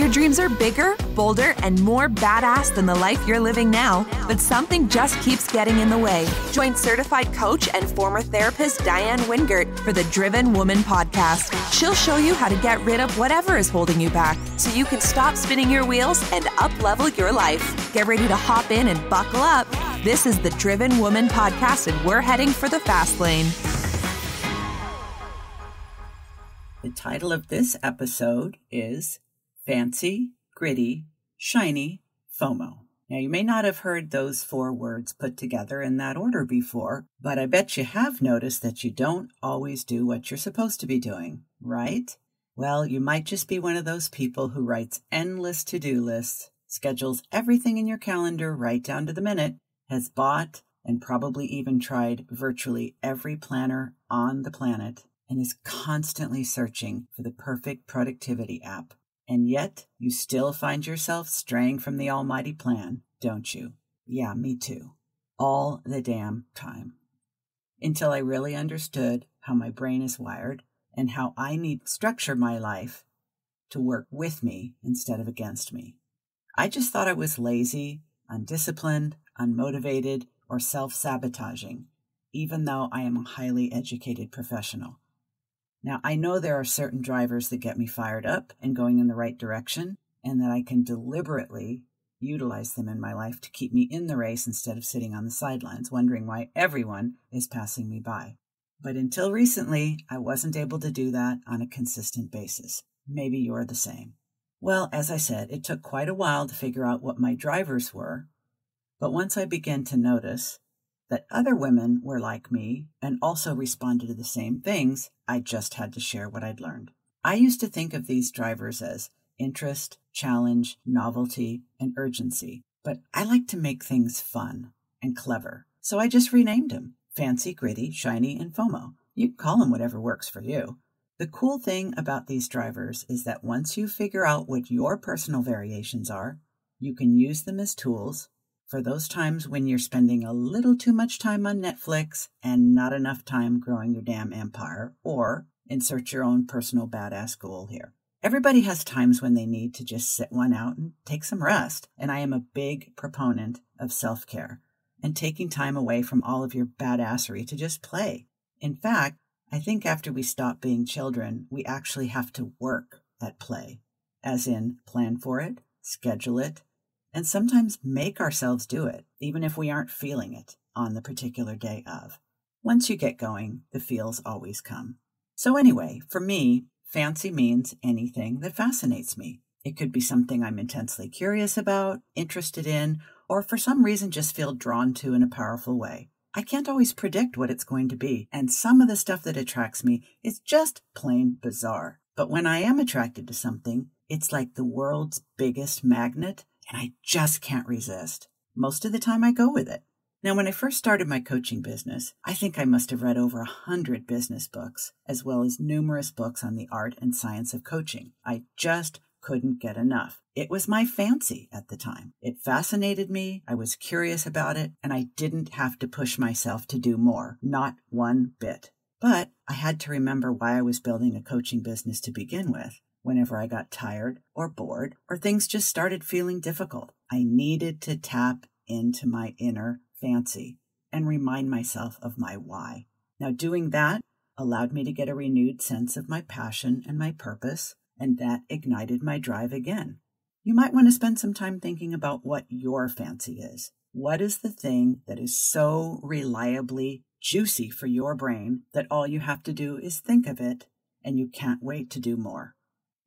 Your dreams are bigger, bolder, and more badass than the life you're living now, but something just keeps getting in the way. Join certified coach and former therapist Diane Wingert for the Driven Woman Podcast. She'll show you how to get rid of whatever is holding you back so you can stop spinning your wheels and up-level your life. Get ready to hop in and buckle up. This is the Driven Woman Podcast, and we're heading for the fast lane. The title of this episode is Fancy, Gritty, Shiny, FOMO. Now, you may not have heard those four words put together in that order before, but I bet you have noticed that you don't always do what you're supposed to be doing, right? Well, you might just be one of those people who writes endless to-do lists, schedules everything in your calendar right down to the minute, has bought and probably even tried virtually every planner on the planet, and is constantly searching for the perfect productivity app. And yet, you still find yourself straying from the almighty plan, don't you? Yeah, me too. All the damn time. Until I really understood how my brain is wired and how I need to structure my life to work with me instead of against me. I just thought I was lazy, undisciplined, unmotivated, or self-sabotaging, even though I am a highly educated professional. Now, I know there are certain drivers that get me fired up and going in the right direction, and that I can deliberately utilize them in my life to keep me in the race instead of sitting on the sidelines, wondering why everyone is passing me by. But until recently, I wasn't able to do that on a consistent basis. Maybe you're the same. Well, as I said, it took quite a while to figure out what my drivers were, but once I began to notice that other women were like me and also responded to the same things, I just had to share what I'd learned. I used to think of these drivers as interest, challenge, novelty, and urgency, but I like to make things fun and clever, so I just renamed them Fancy, Gritty, Shiny, and FOMO. You can call them whatever works for you. The cool thing about these drivers is that once you figure out what your personal variations are, you can use them as tools for those times when you're spending a little too much time on Netflix and not enough time growing your damn empire, or insert your own personal badass goal here. Everybody has times when they need to just sit one out and take some rest, and I am a big proponent of self-care and taking time away from all of your badassery to just play. In fact, I think after we stop being children, we actually have to work at play, as in plan for it, schedule it, and sometimes make ourselves do it, even if we aren't feeling it on the particular day of. Once you get going, the feels always come. So anyway, for me, fancy means anything that fascinates me. It could be something I'm intensely curious about, interested in, or for some reason just feel drawn to in a powerful way. I can't always predict what it's going to be, and some of the stuff that attracts me is just plain bizarre. But when I am attracted to something, it's like the world's biggest magnet, and I just can't resist. Most of the time I go with it. Now, when I first started my coaching business, I think I must have read over 100 business books, as well as numerous books on the art and science of coaching. I just couldn't get enough. It was my fancy at the time. It fascinated me, I was curious about it, and I didn't have to push myself to do more, not one bit. But I had to remember why I was building a coaching business to begin with. Whenever I got tired or bored or things just started feeling difficult, I needed to tap into my inner fancy and remind myself of my why. Now, doing that allowed me to get a renewed sense of my passion and my purpose, and that ignited my drive again. You might want to spend some time thinking about what your fancy is. What is the thing that is so reliably juicy for your brain that all you have to do is think of it and you can't wait to do more?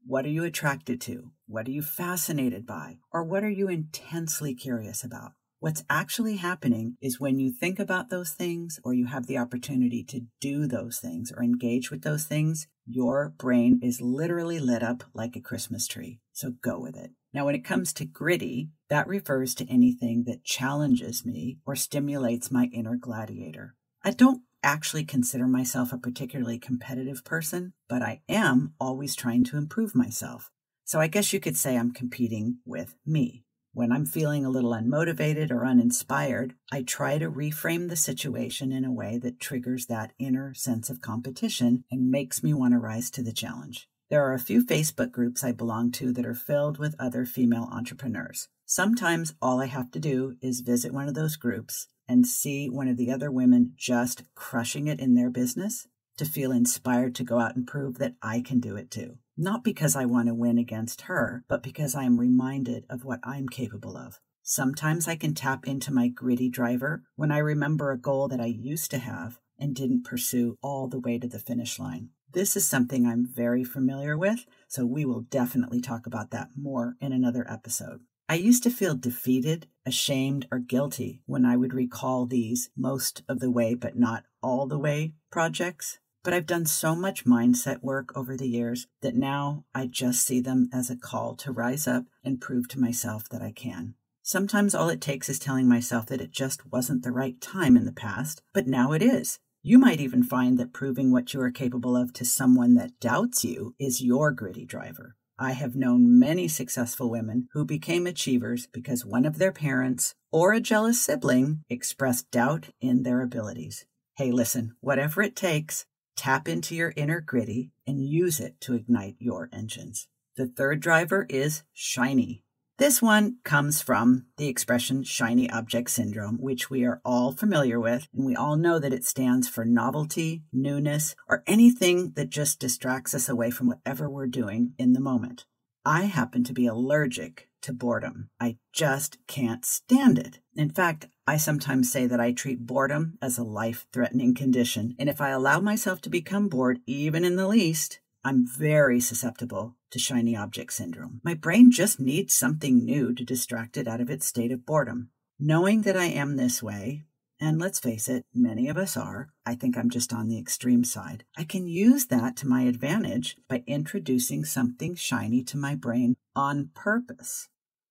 What are you attracted to? What are you fascinated by? Or what are you intensely curious about? What's actually happening is when you think about those things, or you have the opportunity to do those things or engage with those things, your brain is literally lit up like a Christmas tree. So go with it. Now, when it comes to gritty, that refers to anything that challenges me or stimulates my inner gladiator. I don't actually consider myself a particularly competitive person, but I am always trying to improve myself. So I guess you could say I'm competing with me. When I'm feeling a little unmotivated or uninspired, I try to reframe the situation in a way that triggers that inner sense of competition and makes me want to rise to the challenge. There are a few Facebook groups I belong to that are filled with other female entrepreneurs. Sometimes all I have to do is visit one of those groups and see one of the other women just crushing it in their business to feel inspired to go out and prove that I can do it too. Not because I want to win against her, but because I am reminded of what I'm capable of. Sometimes I can tap into my gritty driver when I remember a goal that I used to have and didn't pursue all the way to the finish line. This is something I'm very familiar with, so we will definitely talk about that more in another episode. I used to feel defeated, ashamed, or guilty when I would recall these most of the way but not all the way projects, but I've done so much mindset work over the years that now I just see them as a call to rise up and prove to myself that I can. Sometimes all it takes is telling myself that it just wasn't the right time in the past, but now it is. You might even find that proving what you are capable of to someone that doubts you is your gritty driver. I have known many successful women who became achievers because one of their parents or a jealous sibling expressed doubt in their abilities. Hey, listen, whatever it takes, tap into your inner gritty and use it to ignite your engines. The third driver is shiny. This one comes from the expression shiny object syndrome, which we are all familiar with, and we all know that it stands for novelty, newness, or anything that just distracts us away from whatever we're doing in the moment. I happen to be allergic to boredom. I just can't stand it. In fact, I sometimes say that I treat boredom as a life-threatening condition, and if I allow myself to become bored, even in the least, I'm very susceptible to shiny object syndrome. My brain just needs something new to distract it out of its state of boredom. Knowing that I am this way, and let's face it, many of us are, I think I'm just on the extreme side, I can use that to my advantage by introducing something shiny to my brain on purpose.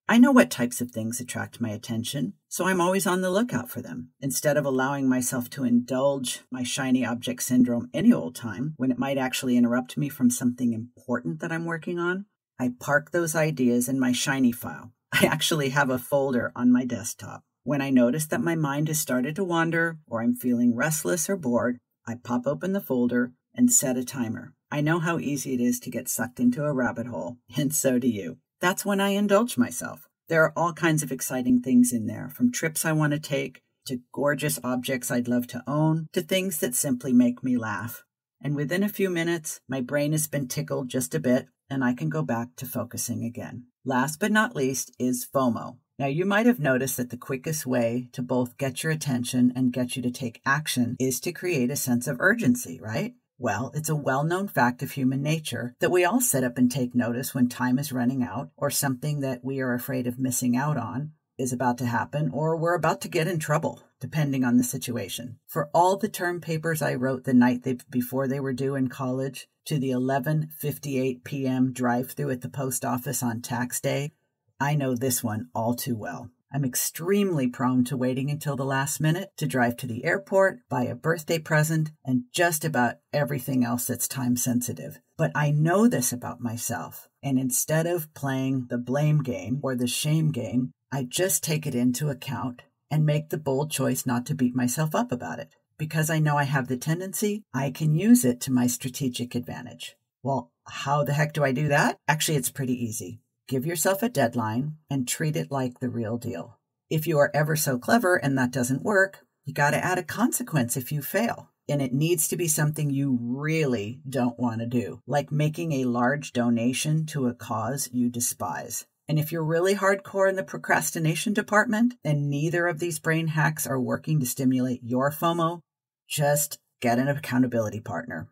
I know what types of things attract my attention, so I'm always on the lookout for them, instead of allowing myself to indulge my shiny object syndrome any old time when it might actually interrupt me from something important that I'm working on. I park those ideas in my shiny file. I actually have a folder on my desktop. When I notice that my mind has started to wander or I'm feeling restless or bored, I pop open the folder and set a timer. I know how easy it is to get sucked into a rabbit hole, and so do you. That's when I indulge myself. There are all kinds of exciting things in there, from trips I want to take, to gorgeous objects I'd love to own, to things that simply make me laugh. And within a few minutes, my brain has been tickled just a bit, and I can go back to focusing again. Last but not least is FOMO. Now, you might have noticed that the quickest way to both get your attention and get you to take action is to create a sense of urgency, right? Well, it's a well-known fact of human nature that we all sit up and take notice when time is running out or something that we are afraid of missing out on is about to happen or we're about to get in trouble, depending on the situation. For all the term papers I wrote the night before they were due in college to the 11:58 p.m. drive-through at the post office on tax day, I know this one all too well. I'm extremely prone to waiting until the last minute to drive to the airport, buy a birthday present, and just about everything else that's time sensitive. But I know this about myself, and instead of playing the blame game or the shame game, I just take it into account and make the bold choice not to beat myself up about it. Because I know I have the tendency, I can use it to my strategic advantage. Well, how the heck do I do that? Actually, it's pretty easy. Give yourself a deadline and treat it like the real deal. If you are ever so clever and that doesn't work, you got to add a consequence if you fail. And it needs to be something you really don't want to do, like making a large donation to a cause you despise. And if you're really hardcore in the procrastination department and neither of these brain hacks are working to stimulate your FOMO, just get an accountability partner.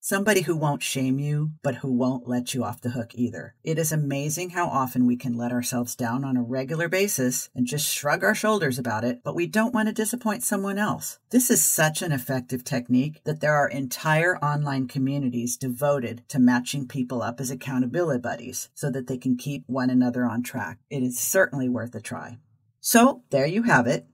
Somebody who won't shame you, but who won't let you off the hook either. It is amazing how often we can let ourselves down on a regular basis and just shrug our shoulders about it, but we don't want to disappoint someone else. This is such an effective technique that there are entire online communities devoted to matching people up as accountability buddies so that they can keep one another on track. It is certainly worth a try. So there you have it.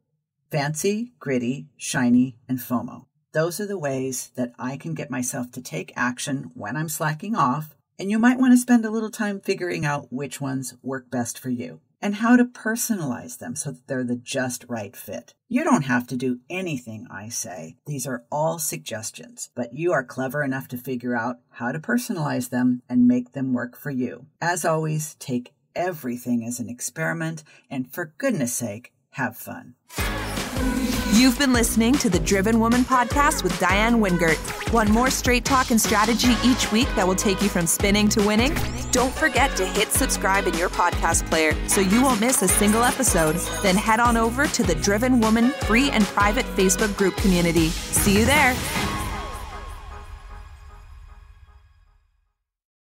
Fancy, gritty, shiny, and FOMO. Those are the ways that I can get myself to take action when I'm slacking off, and you might want to spend a little time figuring out which ones work best for you. and how to personalize them so that they're the just right fit. You don't have to do anything I say. These are all suggestions, but you are clever enough to figure out how to personalize them and make them work for you. As always, take everything as an experiment, and for goodness sake, have fun. You've been listening to the Driven Woman Podcast with Diane Wingert. Want more straight talk and strategy each week that will take you from spinning to winning? Don't forget to hit subscribe in your podcast player so you won't miss a single episode. Then head on over to the Driven Woman free and private Facebook group community. See you there.